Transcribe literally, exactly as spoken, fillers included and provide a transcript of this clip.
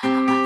真的很美。